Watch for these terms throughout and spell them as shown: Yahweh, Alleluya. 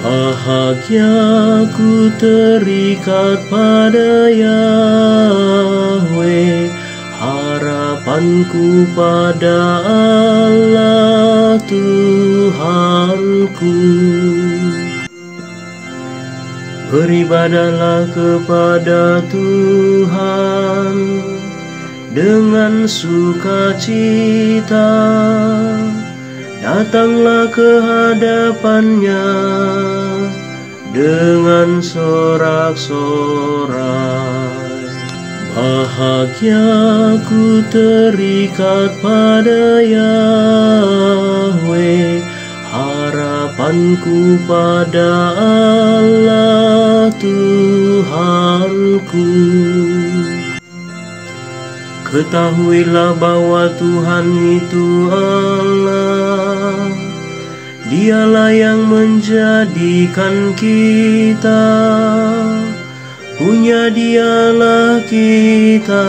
Bahagia ku terikat pada Yahweh, harapanku pada Allah Tuhanku. Beribadahlah kepada Tuhan dengan sukacita, datanglah ke hadapannya dengan sorak-sorai. Bahagia ku terikat pada Yahweh, harapanku pada Allah Tuhanku. Ketahuilah bahwa Tuhan itu Allah, Dialah yang menjadikan kita punya, Dialah kita,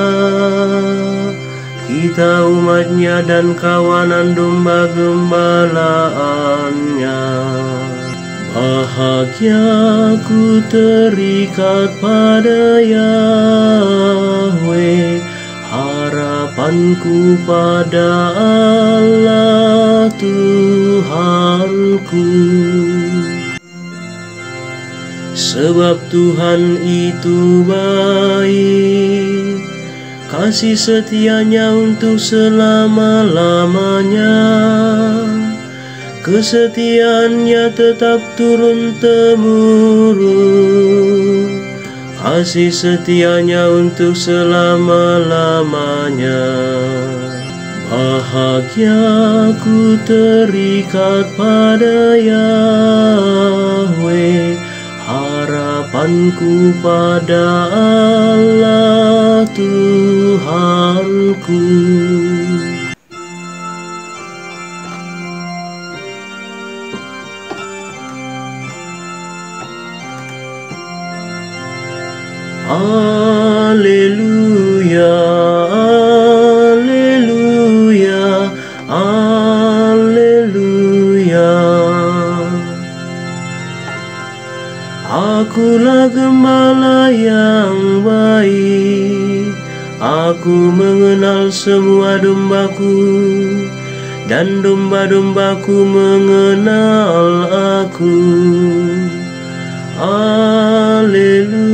kita umatnya dan kawanan domba gembalaannya. Bahagia ku terikat pada Yahweh, harapanku pada Allah Tuhanku. Sebab Tuhan itu baik, kasih setianya untuk selama-lamanya. Kesetiaannya tetap turun temurun, kasih setianya untuk selama-lamanya. Bahagia ku terikat pada Yahweh, harapanku pada Allah Tuhanku. Alleluia, alleluia, alleluia. Akulah gembala yang baik, aku mengenal semua dombaku, dan domba-dombaku mengenal aku. Alleluia.